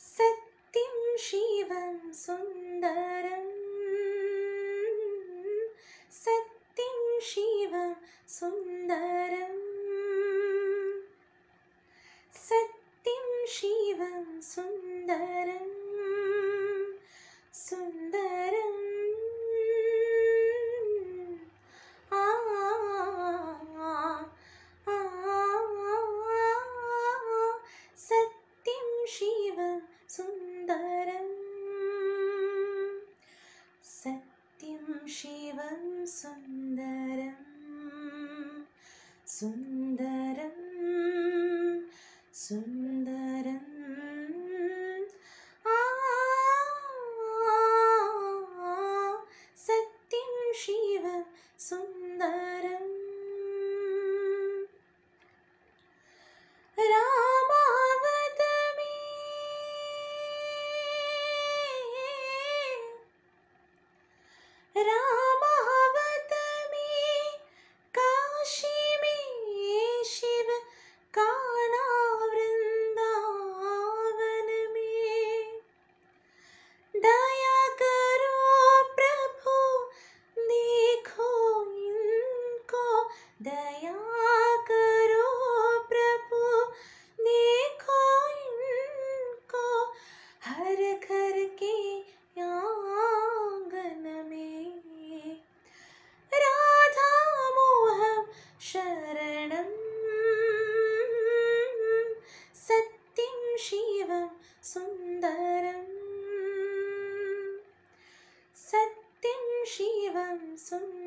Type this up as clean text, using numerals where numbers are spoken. सत्यं शिवं सुन्दरं सत्यं शिवं सुन्दरं सत्यं शिवं सुन्दरं सुन्दरं शिवं सुन्दरं सत्यं शिवं सुन्दरं सुन्दरं सुन्दरं सत्यं शिवं सुन्दरं रामावत में काशी में शिव काना वृंदावन में दया करो प्रभु देखो इनको दया करो प्रभु देखो इनको हर घर के शरणं सत्यं शिवं सुन्दरं सत्यं शिवं सुन्दरं।